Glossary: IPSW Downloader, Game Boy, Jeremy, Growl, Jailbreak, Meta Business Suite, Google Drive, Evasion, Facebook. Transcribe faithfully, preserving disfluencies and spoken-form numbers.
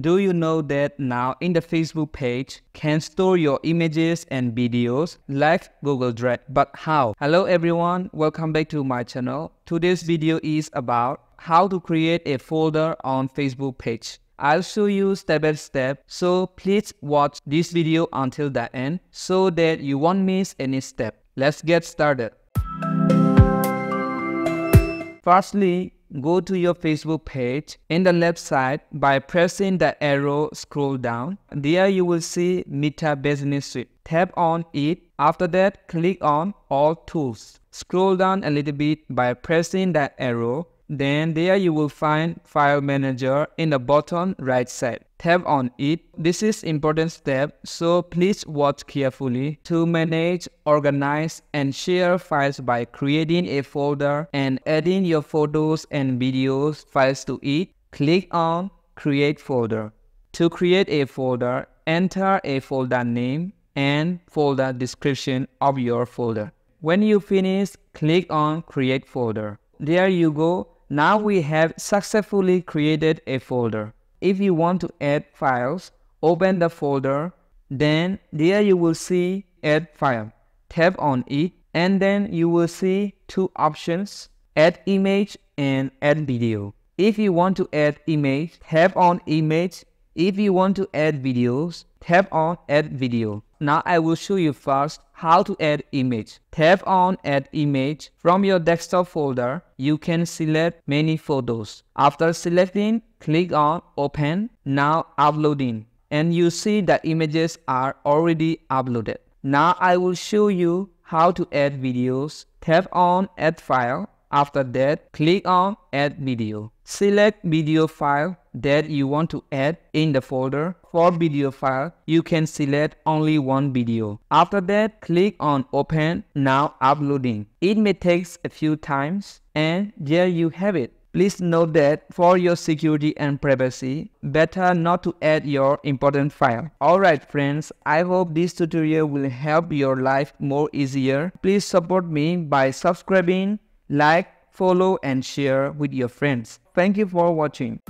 Do you know that now in the Facebook page can store your images and videos like Google Drive? But how? Hello everyone, welcome back to my channel. Today's video is about how to create a folder on Facebook page. I'll show you step by step, so please watch this video until the end so that you won't miss any step. Let's get started. Firstly, go to your Facebook page in the left side by pressing the arrow, scroll down. There you will see Meta Business Suite. Tap on it. After that, click on All Tools. Scroll down a little bit by pressing the arrow. Then there you will find File Manager in the bottom right side. Tap on it. This is important step, so please watch carefully to manage, organize, and share files by creating a folder and adding your photos and videos files to it. Click on Create Folder. To create a folder, enter a folder name and folder description of your folder. When you finish, click on Create Folder. There you go. Now we have successfully created a folder. If you want to add files, open the folder. Then there you will see Add File. Tap on it and then you will see two options, Add Image and Add Video. If you want to add image, tap on Image. If you want to add videos, tap on Add Video. Now I will show you first how to add image. Tap on Add Image. From your desktop folder, you can select many photos. After selecting, click on Open, now Uploading. And you see the images are already uploaded. Now I will show you how to add videos. Tap on Add File. After that, click on Add Video. Select video file that you want to add in the folder. For video file, you can select only one video. After that, click on Open, now Uploading. It may take a few times, and there you have it. Please note that for your security and privacy, better not to add your important file. Alright friends, I hope this tutorial will help your life more easier. Please support me by subscribing, like, follow, and share with your friends. Thank you for watching.